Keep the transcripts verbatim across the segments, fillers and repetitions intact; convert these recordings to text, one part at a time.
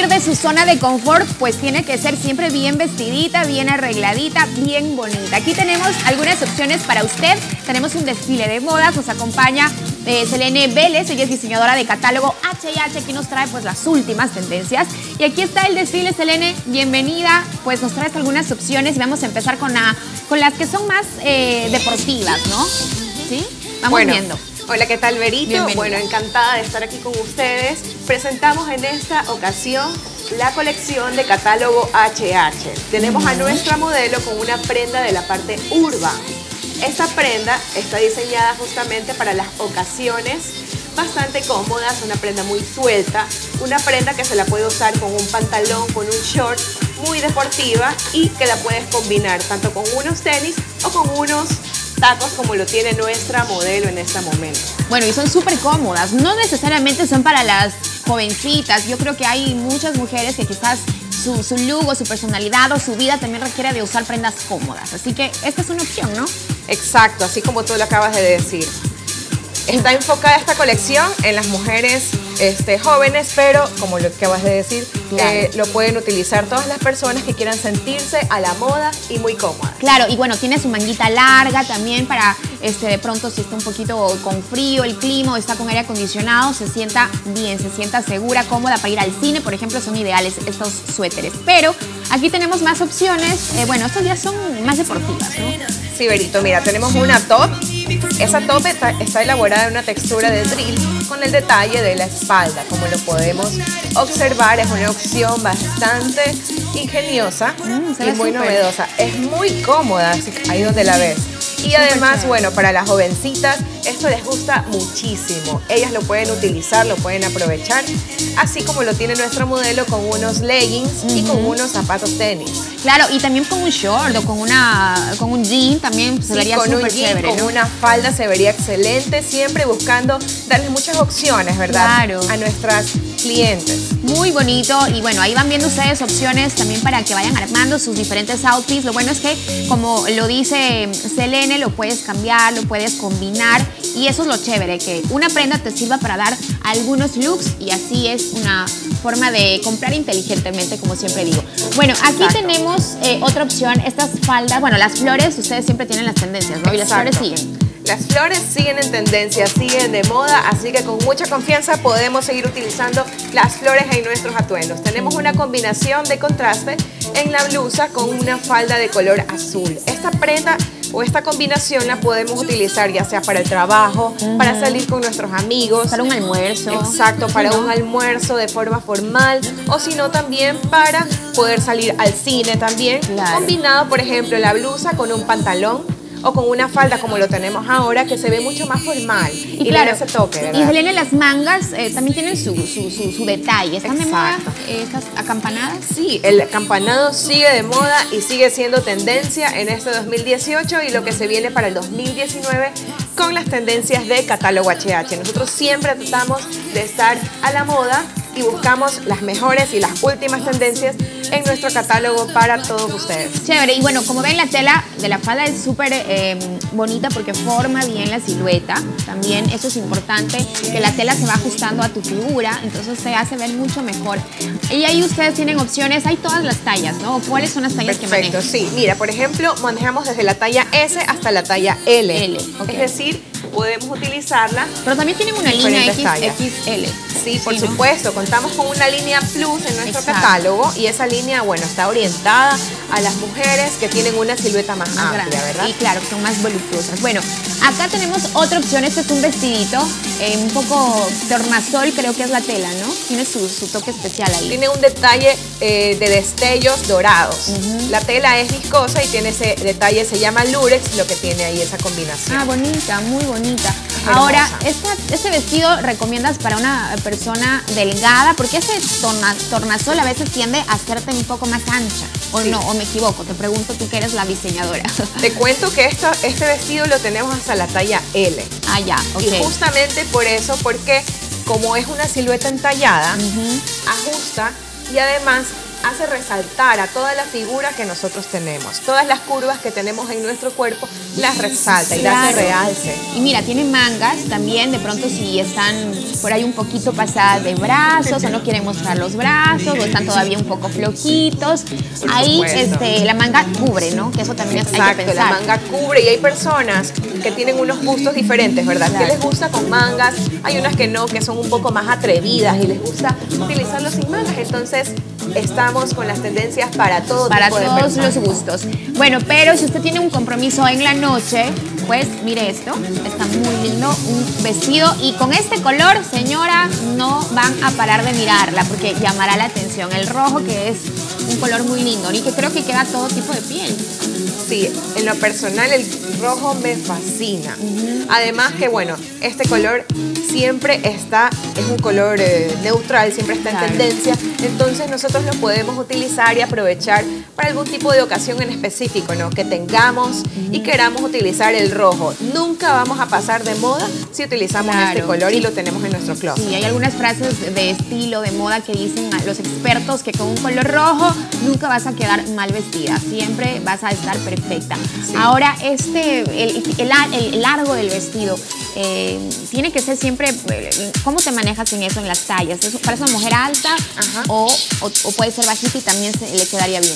salir de su zona de confort, pues tiene que ser siempre bien vestidita, bien arregladita, bien bonita. Aquí tenemos algunas opciones para usted. Tenemos un desfile de modas, nos acompaña eh, Selene Vélez, ella es diseñadora de Catálogo H y H, que nos trae pues las últimas tendencias. Y aquí está el desfile, Selene, bienvenida, pues nos traes algunas opciones y vamos a empezar con, la, con las que son más eh, deportivas, ¿no? ¿Sí? Vamos bueno. viendo. Hola, ¿qué tal, Verito? Bienvenida. Bueno, encantada de estar aquí con ustedes. Presentamos en esta ocasión la colección de Catálogo H y H. Tenemos a nuestra modelo con una prenda de la parte urbana. Esta prenda está diseñada justamente para las ocasiones bastante cómodas, una prenda muy suelta, una prenda que se la puede usar con un pantalón, con un short, muy deportiva y que la puedes combinar tanto con unos tenis o con unos tacos como lo tiene nuestra modelo en este momento. Bueno, y son súper cómodas, no necesariamente son para las jovencitas. Yo creo que hay muchas mujeres que quizás su, su look o su personalidad o su vida también requiere de usar prendas cómodas. Así que esta es una opción, ¿no? Exacto, así como tú lo acabas de decir. Está enfocada esta colección en las mujeres este, jóvenes, pero como lo acabas de decir, claro. eh, lo pueden utilizar todas las personas que quieran sentirse a la moda y muy cómodas. Claro, y bueno, tiene su manguita larga también para, este, de pronto si está un poquito con frío el clima o está con aire acondicionado, se sienta bien, se sienta segura, cómoda para ir al cine, por ejemplo, son ideales estos suéteres. Pero aquí tenemos más opciones, eh, bueno, estas ya son más deportivas, ¿no? Sí, Berito, mira, tenemos una top. Esa top está, está elaborada en una textura de drill con el detalle de la espalda. Como lo podemos observar, es una opción bastante ingeniosa mm, y muy super. novedosa. Es muy cómoda, así que ahí donde la ves. Y además, bueno, para las jovencitas, esto les gusta muchísimo. Ellas lo pueden utilizar, lo pueden aprovechar, así como lo tiene nuestro modelo con unos leggings uh-huh. y con unos zapatos tenis. Claro, y también con un short o con, una, con un jean también se sí, vería súper chévere. Con ¿no? una falda se vería excelente, siempre buscando darles muchas opciones, ¿verdad? Claro. A nuestras clientes. Muy bonito, y bueno, ahí van viendo ustedes opciones también para que vayan armando sus diferentes outfits. Lo bueno es que, como lo dice Selene, lo puedes cambiar, lo puedes combinar y eso es lo chévere, que una prenda te sirva para dar algunos looks y así es una forma de comprar inteligentemente, como siempre digo. Bueno, aquí Exacto. tenemos eh, otra opción, estas faldas, bueno, las flores, ustedes siempre tienen las tendencias, ¿no? Y las Exacto. flores siguen. Las flores siguen en tendencia, siguen de moda, así que con mucha confianza podemos seguir utilizando las flores en nuestros atuendos. Tenemos una combinación de contraste en la blusa con una falda de color azul. Esta prenda o esta combinación la podemos utilizar ya sea para el trabajo, uh-huh. para salir con nuestros amigos. Para un almuerzo. Exacto, para uh-huh. un almuerzo de forma formal o si no también para poder salir al cine también. Claro. Combinado, por ejemplo, la blusa con un pantalón o con una falda como lo tenemos ahora, que se ve mucho más formal y, y claro, le da ese toque, ¿verdad? Y Selene, las mangas eh, también tienen su, su, su, su detalle. ¿Están de moda estas acampanadas? Sí, el acampanado sigue de moda y sigue siendo tendencia en este dos mil dieciocho y lo que se viene para el dos mil diecinueve con las tendencias de Catálogo H y H. Nosotros siempre tratamos de estar a la moda y buscamos las mejores y las últimas tendencias en nuestro catálogo para todos ustedes. Chévere, y bueno, como ven, la tela de la falda es súper eh, bonita porque forma bien la silueta. También eso es importante, que la tela se va ajustando a tu figura, entonces se hace ver mucho mejor. Y ahí ustedes tienen opciones, hay todas las tallas, ¿no? ¿Cuáles son las tallas Perfecto, que manejan? Sí, mira, por ejemplo, manejamos desde la talla S hasta la talla L. L okay. Es decir, podemos utilizarla. Pero también tienen una línea X X L. Sí, por sí, supuesto. ¿No? Contamos con una línea Plus en nuestro Exacto. catálogo y esa línea, bueno, está orientada a las mujeres que tienen una silueta más, más amplia, grande, ¿verdad? Y claro, son más voluptuosas. Bueno, acá tenemos otra opción. Este es un vestidito, eh, un poco tornasol, creo que es la tela, ¿no? Tiene su, su toque especial ahí. Tiene un detalle eh, de destellos dorados. Uh-huh. La tela es viscosa y tiene ese detalle, se llama lurex, lo que tiene ahí esa combinación. Ah, bonita, muy bonita. Ahora, esta, este vestido recomiendas para una persona delgada, porque ese torna, tornasol a veces tiende a hacerte un poco más ancha, o sí. no, o me equivoco, te pregunto tú que eres la diseñadora. Te cuento que esto, este vestido lo tenemos hasta la talla L. Ah, ya, ok. Y justamente por eso, porque como es una silueta entallada, uh-huh. ajusta y además hace resaltar a todas las figuras que nosotros tenemos. Todas las curvas que tenemos en nuestro cuerpo las resalta y las realce. Y mira, tiene mangas también, de pronto si están por ahí un poquito pasadas de brazos o no quieren mostrar los brazos o están todavía un poco flojitos. Ahí este, la manga cubre, ¿no? Que eso también Exacto, hay que pensar. Exacto, la manga cubre y hay personas que tienen unos gustos diferentes, ¿verdad? Claro. Que les gusta con mangas, hay unas que no, que son un poco más atrevidas y les gusta utilizarlos sin mangas, entonces estamos con las tendencias para todo para tipo de personas. Para todos los gustos. Bueno, pero si usted tiene un compromiso en la noche, pues mire esto, está muy lindo, un vestido y con este color, señora, no van a parar de mirarla porque llamará la atención el rojo, que es un color muy lindo y que creo que queda todo tipo de piel. Sí, en lo personal el rojo me fascina. Uh-huh. Además que, bueno, este color siempre está, es un color eh, neutral, siempre está claro. en tendencia. Entonces nosotros lo podemos utilizar y aprovechar para algún tipo de ocasión en específico, ¿no? Que tengamos uh-huh. y queramos utilizar el rojo. Nunca vamos a pasar de moda si utilizamos claro. este color y lo tenemos en nuestro closet. Sí, hay algunas frases de estilo, de moda, que dicen a los expertos que con un color rojo nunca vas a quedar mal vestida. Siempre vas a estar perfecta. Perfecta. Sí. Ahora, este, el, el, el largo del vestido, eh, tiene que ser siempre, ¿cómo te manejas en eso, en las tallas? ¿Es para una mujer alta o, o, o puede ser bajita y también se, le quedaría bien?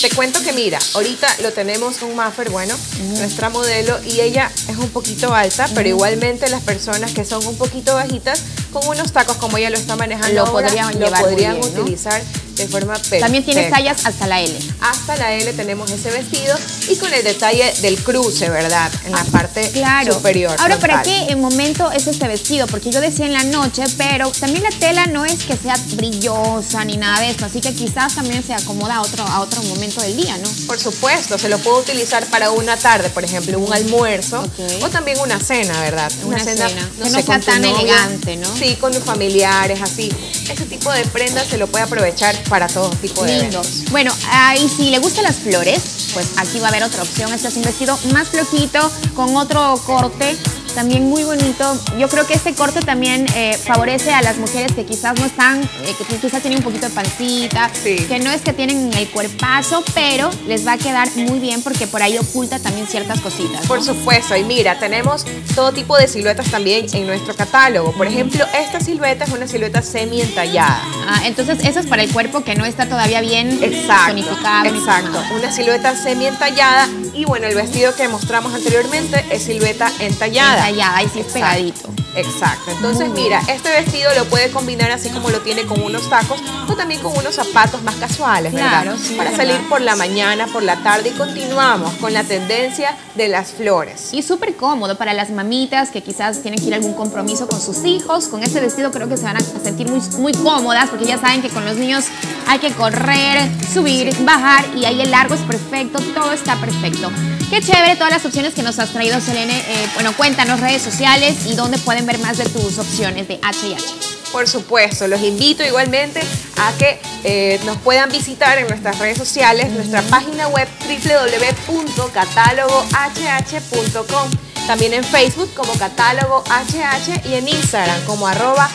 Te cuento que mira, ahorita lo tenemos un muffer, bueno, uh-huh. nuestra modelo, y ella es un poquito alta, uh-huh. pero igualmente las personas que son un poquito bajitas, con unos tacos como ella lo está manejando, lo ahora, podrían, lo llevar podrían bien, utilizar. ¿No? De forma perfecta. También tienes tallas hasta la ele. Hasta la ele tenemos ese vestido y con el detalle del cruce, ¿verdad? En ah, la parte claro. superior. Ahora, frontal. ¿Para qué en momento es este vestido? Porque yo decía en la noche, pero también la tela no es que sea brillosa ni nada de esto, así que quizás también se acomoda a otro, a otro momento del día, ¿no? Por supuesto, se lo puedo utilizar para una tarde, por ejemplo, un almuerzo okay. o también una cena, ¿verdad? Una, una cena, cena no que sé, no sea tan novia, elegante, ¿no? Sí, con los familiares, así. Ese tipo de prendas se lo puede aprovechar para todo tipo de lindo. Eventos. Bueno, uh, y si le gustan las flores, pues aquí va a haber otra opción. Este es un vestido más flojito, con otro corte, también muy bonito. Yo creo que este corte también eh, favorece a las mujeres que quizás no están, eh, que quizás tienen un poquito de pancita, sí. que no es que tienen el cuerpazo, pero les va a quedar muy bien porque por ahí oculta también ciertas cositas, ¿no? Por supuesto, y mira, tenemos todo tipo de siluetas también en nuestro catálogo. Por ejemplo, esta silueta es una silueta semi-entallada. Ah, entonces eso es para el cuerpo que no está todavía bien exacto, tonificado. Exacto, una silueta semi-entallada y bueno, el vestido que mostramos anteriorentes silueta entallada. Entallada, ahí sí es pegadito. Exacto, entonces mira, este vestido lo puede combinar así como lo tiene con unos tacos o también con unos zapatos más casuales, ¿verdad? Claro, sí, para salir por la mañana, por la tarde y continuamos con la tendencia de las flores. Y súper cómodo para las mamitas que quizás tienen que ir a algún compromiso con sus hijos. Con este vestido creo que se van a sentir muy, muy cómodas porque ya saben que con los niños hay que correr, subir, bajar y ahí el largo es perfecto, todo está perfecto. Qué chévere todas las opciones que nos has traído, Selene. Eh, bueno, cuéntanos redes sociales y dónde pueden ver más de tus opciones de hache y hache. Por supuesto, los invito igualmente a que eh, nos puedan visitar en nuestras redes sociales, mm-hmm. nuestra página web doble u doble u doble u punto catálogo h h punto com, también en Facebook como Catálogo hache hache y en Instagram como arroba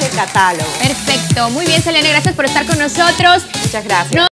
hhcatálogo. Perfecto, muy bien, Selene, gracias por estar con nosotros. Muchas gracias. Nos